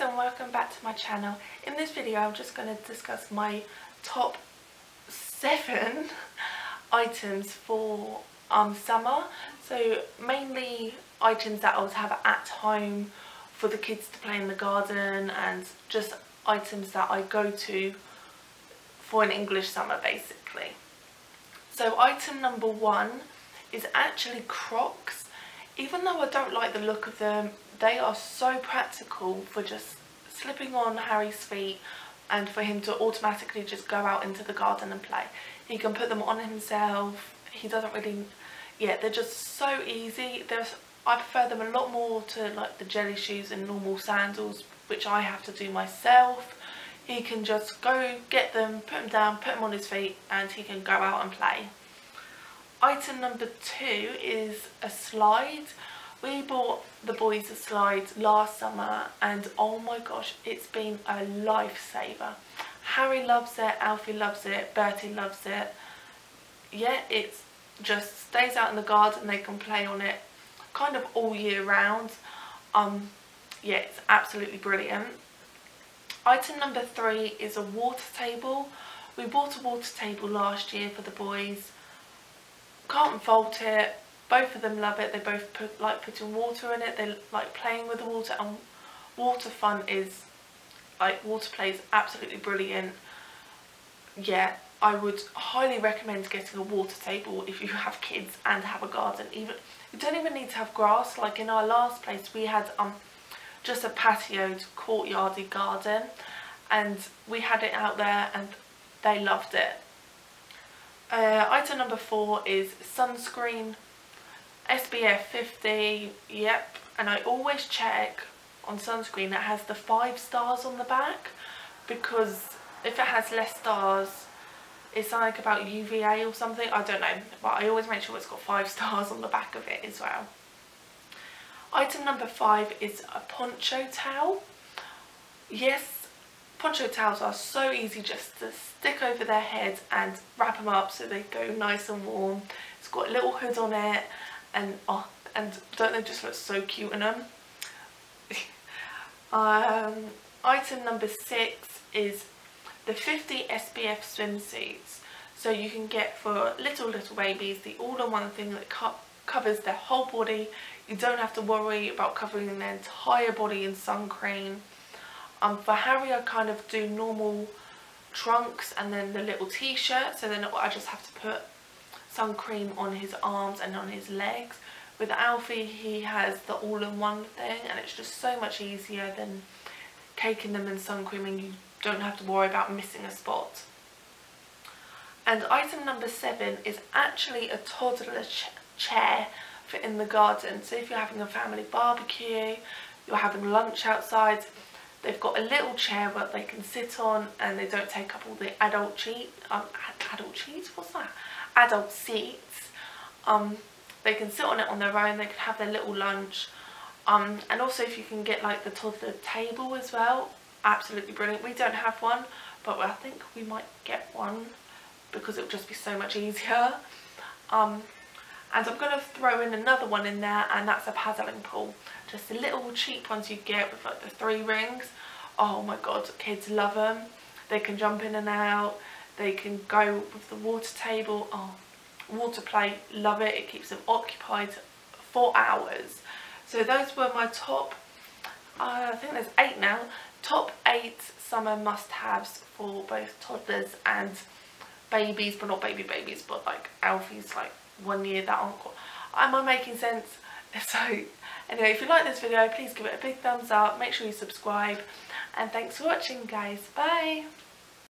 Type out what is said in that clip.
guys, and welcome back to my channel. In this video I'm just going to discuss my top 7 items for summer. So mainly items that I would have at home for the kids to play in the garden, and just items that I go to for an English summer basically. So item number 1 is actually Crocs. Even though I don't like the look of them, they are so practical for just slipping on Harry's feet and for him to automatically just go out into the garden and play. He can put them on himself. He doesn't really, yeah, they're just so easy. I prefer them a lot more to like the jelly shoes and normal sandals, which I have to do myself. He can just go get them, put them down, put them on his feet, and he can go out and play. Item number 2 is a slide. We bought the boys a slide last summer, and oh my gosh, it's been a lifesaver. Harry loves it, Alfie loves it, Bertie loves it. Yeah, it just stays out in the garden, they can play on it kind of all year round. Yeah, it's absolutely brilliant. Item number 3 is a water table. We bought a water table last year for the boys. Can't fault it. Both of them love it. They both like putting water in it. They like playing with the water, and water play is absolutely brilliant. Yeah, I would highly recommend getting a water table if you have kids and have a garden. Even you don't even need to have grass. Like in our last place, we had just a patioed, courtyardy garden, and we had it out there, and they loved it. Item number 4 is sunscreen, SPF 50, yep, and I always check on sunscreen that has the 5 stars on the back, because if it has less stars, it's like about UVA or something, I don't know, but I always make sure it's got 5 stars on the back of it as well. Item number 5 is a poncho towel. Yes, poncho towels are so easy just to stick over their heads and wrap them up so they go nice and warm. It's got a little hood on it, and don't they just look so cute in them? Item number 6 is the 50 SPF swimsuits. So you can get for little babies the all-in-one thing that covers their whole body. You don't have to worry about covering their entire body in sun cream. For Harry, I kind of do normal trunks and then the little t-shirt, so then I just have to put sun cream on his arms and on his legs. With Alfie, he has the all-in-one thing, and it's just so much easier than caking them in sun cream, and you don't have to worry about missing a spot. And item number 7 is actually a toddler chair for in the garden. So if you're having a family barbecue, you're having lunch outside, they've got a little chair that they can sit on, and they don't take up all the adult seats. They can sit on it on their own, they can have their little lunch. And also if you can get like the toddler table as well, absolutely brilliant. We don't have one, but I think we might get one because it would just be so much easier. And I'm going to throw in another one in there, and that's a paddling pool. Just the little cheap ones you get with like the 3 rings. Oh my god, kids love them. They can jump in and out. They can go with the water table. Oh, water play, love it. It keeps them occupied for hours. So those were my top, I think there's 8 now, top 8 summer must-haves for both toddlers and babies, but not babies, but like Alfie's like 1 year that aren't quite. Am I making sense? So anyway, if you like this video, please give it a big thumbs up, make sure you subscribe, and thanks for watching guys, bye!